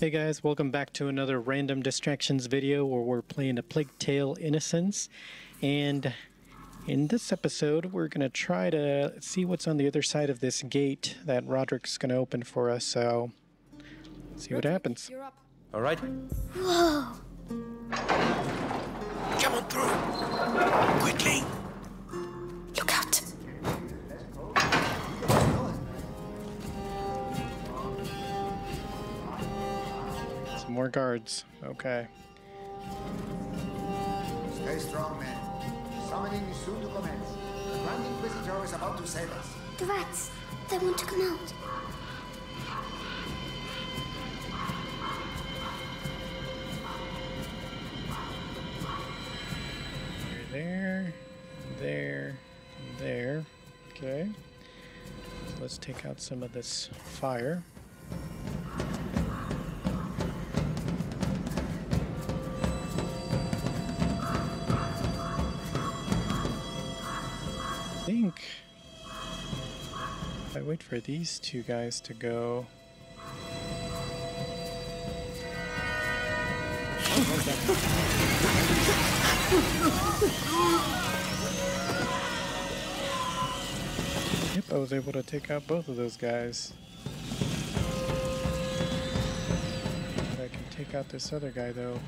Hey guys, welcome back to another Random Distractions video where we're playing A Plague Tale Innocence. And in this episode, we're going to try to see what's on the other side of this gate that Roderick's going to open for us. So, let's see what happens. You're up. All right. Whoa. Come on through. Quickly. Look out. More guards. Okay. Stay strong, men. Summoning is soon to commence. The Grand Inquisitor is about to save us. The rats. They want to come out. There, there, there. Okay. So let's take out some of this fire. I think if I wait for these two guys to go... Yep, I was able to take out both of those guys. If I can take out this other guy though.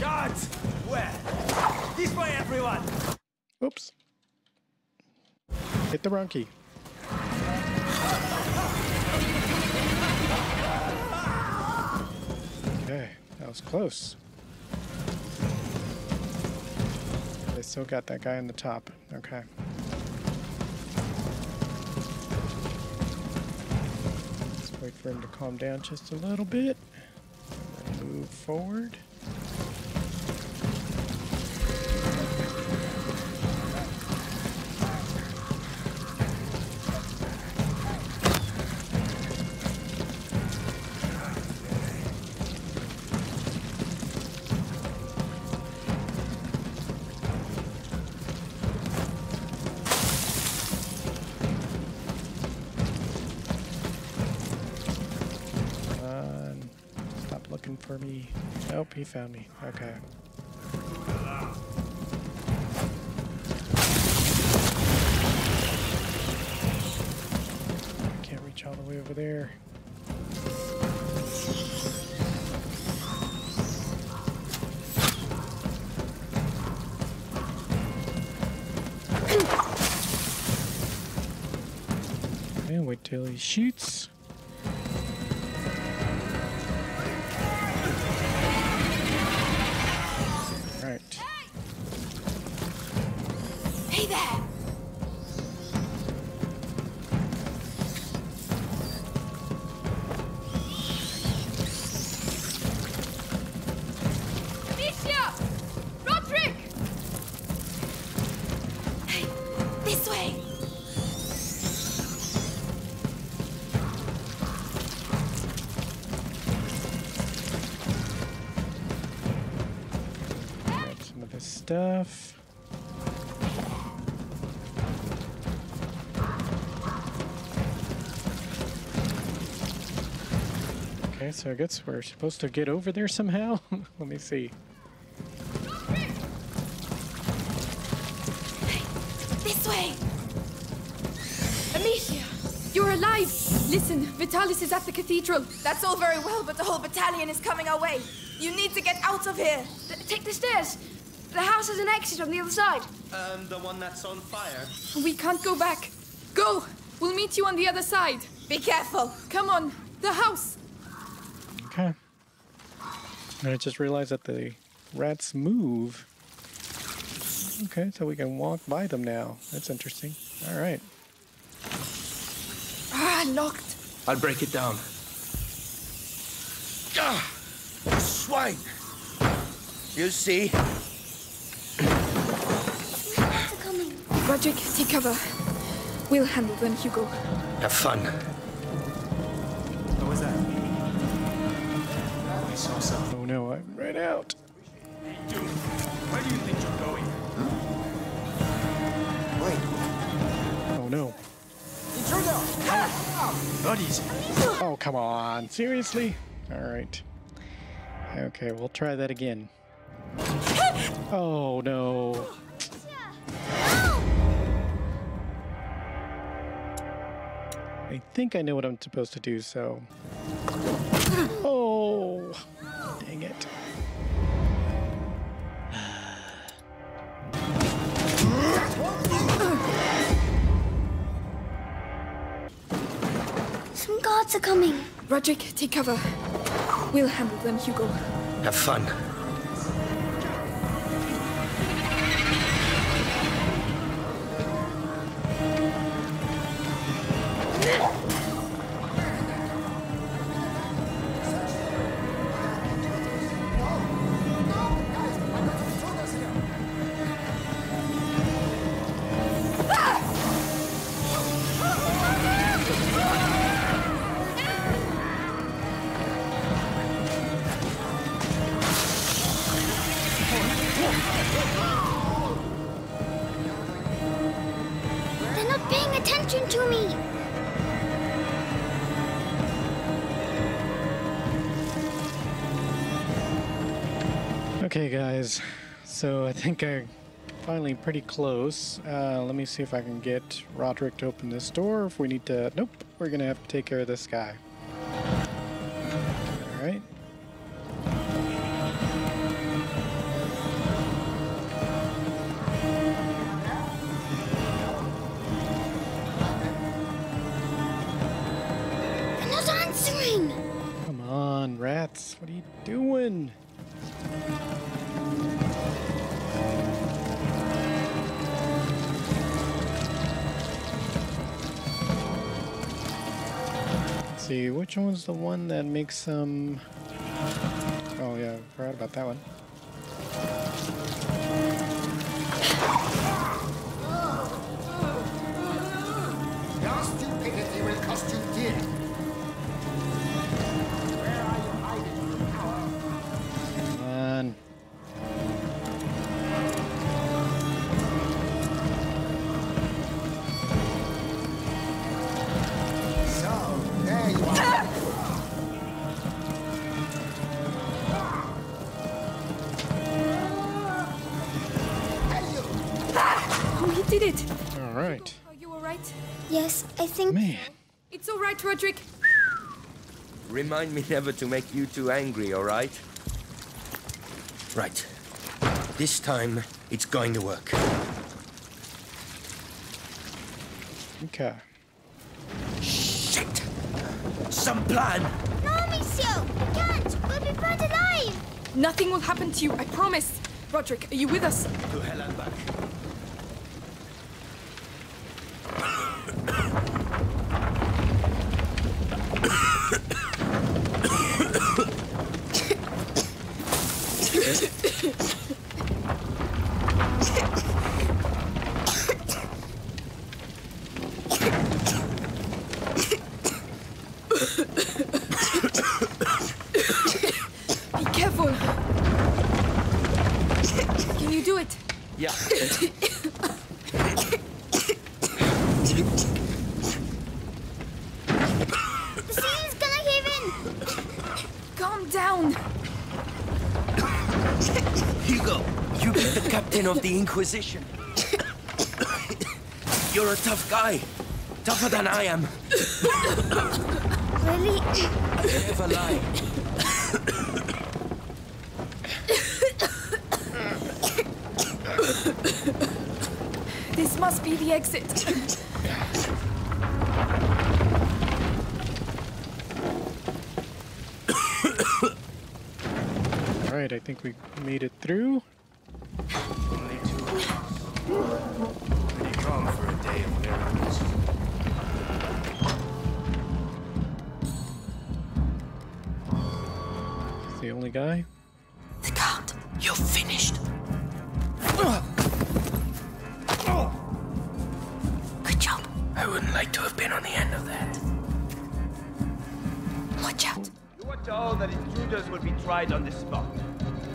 Guards! Where? This way, everyone! Oops. Hit the wrong key. Okay, that was close. They still got that guy in the top. Okay. Let's wait for him to calm down just a little bit. Move forward. For me. Nope, he found me. Okay. I can't reach all the way over there. And wait till he shoots. Stuff. Okay, so I guess we're supposed to get over there somehow. Let me see. This way! Amicia! You're alive! Listen, Vitalis is at the cathedral. That's all very well, but the whole battalion is coming our way. You need to get out of here! Take the stairs! The house has an exit on the other side. The one that's on fire. We can't go back. Go! We'll meet you on the other side. Be careful. Come on. The house. Okay. And I just realized that the rats move. Okay, so we can walk by them now. That's interesting. All right. Ah, locked. I'll break it down. Ah, swine. You see? Roderick, take cover. We'll handle them, Hugo. Have fun. What was that? I saw something. Oh no, I'm right out. Hey, dude, where do you think you're going? Huh? Wait. Oh no. Intruder! Buddies. Oh, come on. Seriously? Alright. Okay, we'll try that again. Oh, no. I think I know what I'm supposed to do, so... Oh! Dang it. Some guards are coming. Roderick, take cover. We'll handle them, Hugo. Have fun. Okay guys, so I think I'm finally pretty close. Let me see if I can get Roderick to open this door. If we need to, nope, we're gonna have to take care of this guy. All right. They're not answering. Come on, rats, what are you doing? See, which one's the one that makes some... Oh yeah, I forgot about that one. Your stupidity will cost you dear. Where are you hiding your power? Come on. Right. Are you all right? Yes, I think. Man, it's all right, Roderick. Remind me never to make you too angry, all right? Right. This time, it's going to work. Okay. Shit! Some plan. No, Amicia, we can't. We'll be burned alive. Nothing will happen to you, I promise. Roderick, are you with us? To hell and back. Of the Inquisition. You're a tough guy. Tougher than I am. Really? I never lie. This must be the exit. All right, I think we made it through. Pretty calm for a day of miracles. He's the only guy. The Count, you're finished. Good job. I wouldn't like to have been on the end of that. Watch out. You were told that intruders would be tried on the spot.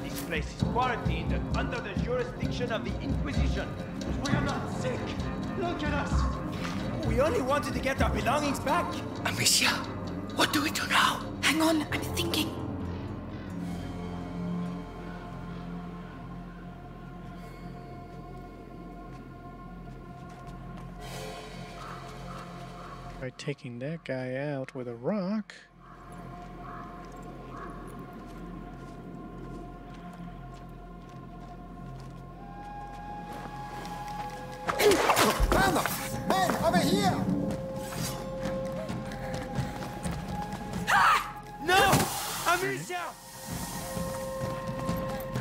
This place is quarantined and under the jurisdiction of the Inquisition. We are not sick. Look at us. We only wanted to get our belongings back. Amicia, what do we do now? Hang on, I'm thinking. By taking that guy out with a rock. Man, over here! Ah! No! Amicia!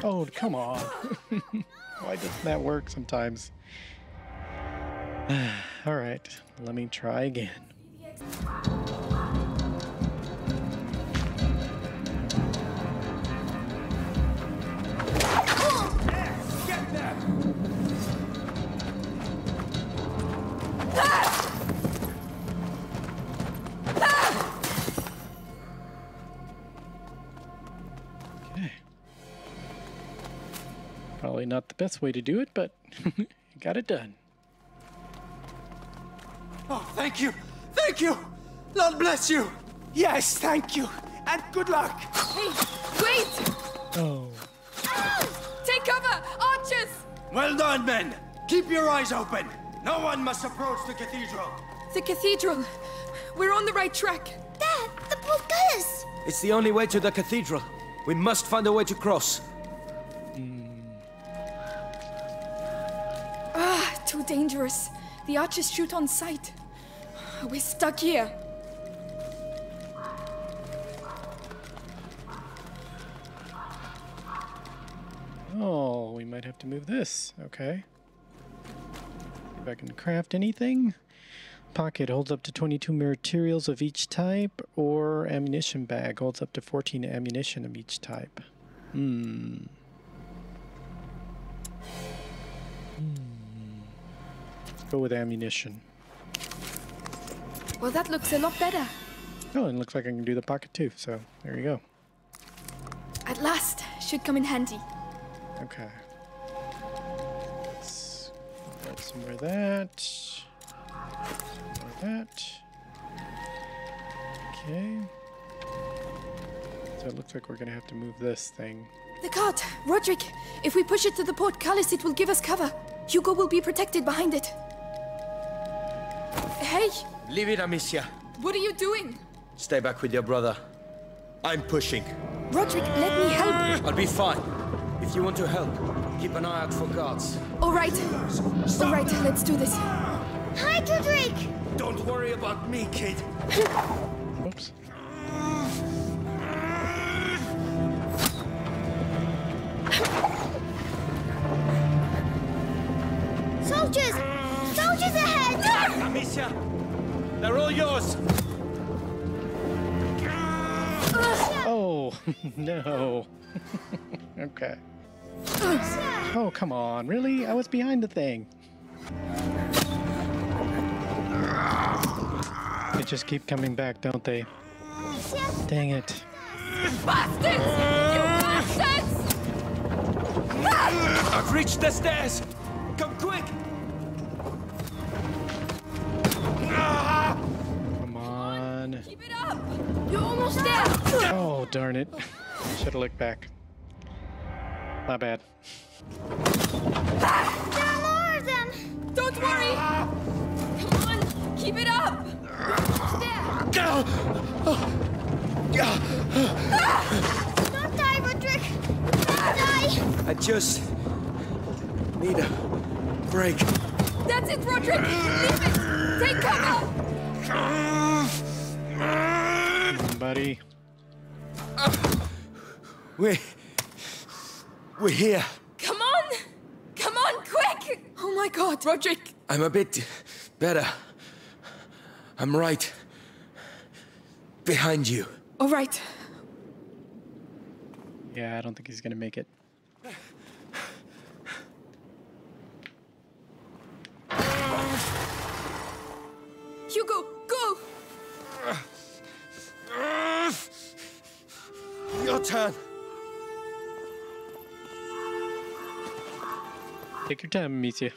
Oh, come on. Why doesn't that work sometimes? All right, let me try again. Get that! Okay. Probably not the best way to do it, but got it done. Oh, thank you! Thank you! Lord bless you! Yes, thank you! And good luck! Hey, wait! Oh. Ah! Take cover! Archers! Well done, men! Keep your eyes open! No one must approach the cathedral! The cathedral? We're on the right track! Dad, the portcullis! It's the only way to the cathedral. We must find a way to cross. Ah, too dangerous. The archers shoot on sight. We're stuck here. Oh, we might have to move this. Okay. See if I can craft anything. Pocket holds up to 22 materials of each type, or ammunition bag holds up to 14 ammunition of each type. Go with ammunition. Well, that looks a lot better. Oh, and it looks like I can do the pocket too, so there you go. At last, should come in handy. Okay. Let's grab some more of that. Some more of that. Okay. So it looks like we're gonna have to move this thing. The cart! Roderick! If we push it to the portcullis, it will give us cover. Hugo will be protected behind it. Hey! Leave it, Amicia. What are you doing? Stay back with your brother. I'm pushing. Roderick, let me help. I'll be fine. If you want to help, keep an eye out for guards. All right. Stop. All right, let's do this. Hi, Roderick! Don't worry about me, kid. Oops. Soldiers! Soldiers ahead! Ah! Amicia! They're all yours! Oh, no. Okay. Oh, come on. Really? I was behind the thing. They just keep coming back, don't they? Dang it. Bastards! You bastards! I've reached the stairs! Come quick! Come on. Keep it up! You're almost there! Oh, darn it. Should have looked back. My bad. There are more of them! Don't worry! Come on! Keep it up! There! Don't die, Roderick! Don't die! I just need a break. That's it, Roderick! Leave it! Take cover! Buddy. We're here. Come on! Come on, quick! Oh my god, Roderick! I'm a bit better. I'm right behind you. All right. Yeah, I don't think he's gonna make it. Hugo, go! Your turn. Take your time, Amicia.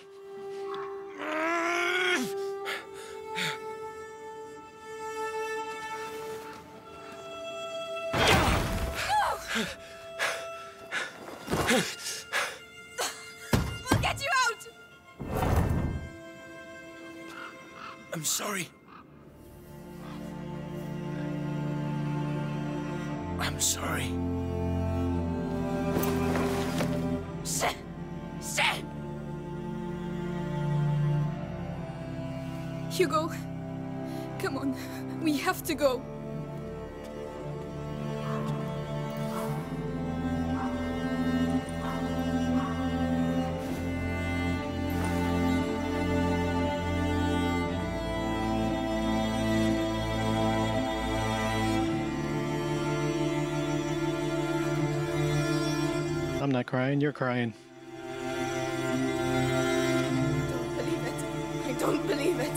We'll get you out! I'm sorry. I'm sorry. Hugo, come on, we have to go. I'm not crying, you're crying. I don't believe it.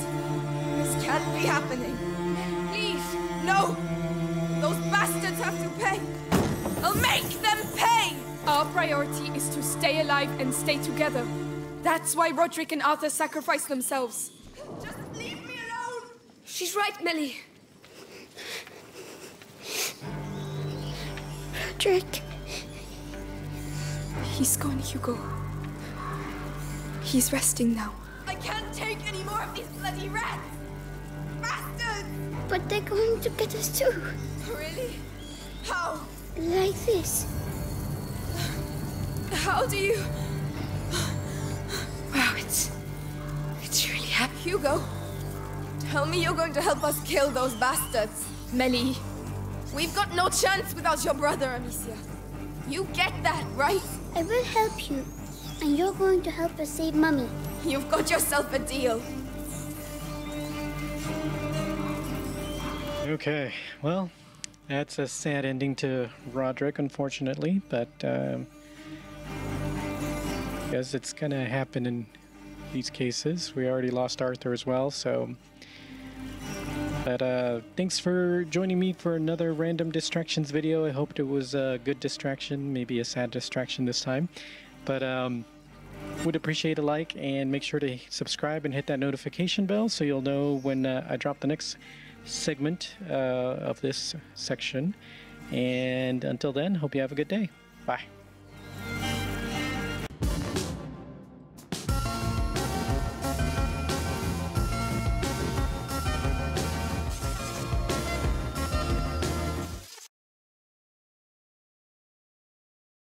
This can't be happening. Please, no! Those bastards have to pay! I'll make them pay! Our priority is to stay alive and stay together. That's why Roderick and Arthur sacrificed themselves. Just leave me alone! She's right, Mellie. Roderick. He's gone, Hugo. He's resting now. I can't take any more of these bloody rats! Bastards! But they're going to get us too. Really? How? Like this. How do you... Wow, it's really happening. Hugo, tell me you're going to help us kill those bastards. Mellie, we've got no chance without your brother, Amicia. You get that, right? I will help you, and you're going to help us save Mummy. You've got yourself a deal. Okay, well, that's a sad ending to Roderick, unfortunately, but I guess it's gonna happen in these cases. We already lost Arthur as well, so... But thanks for joining me for another Random Distractions video. I hoped it was a good distraction, maybe a sad distraction this time. But would appreciate a like, and make sure to subscribe and hit that notification bell so you'll know when I drop the next segment of this section. And until then, hope you have a good day. Bye.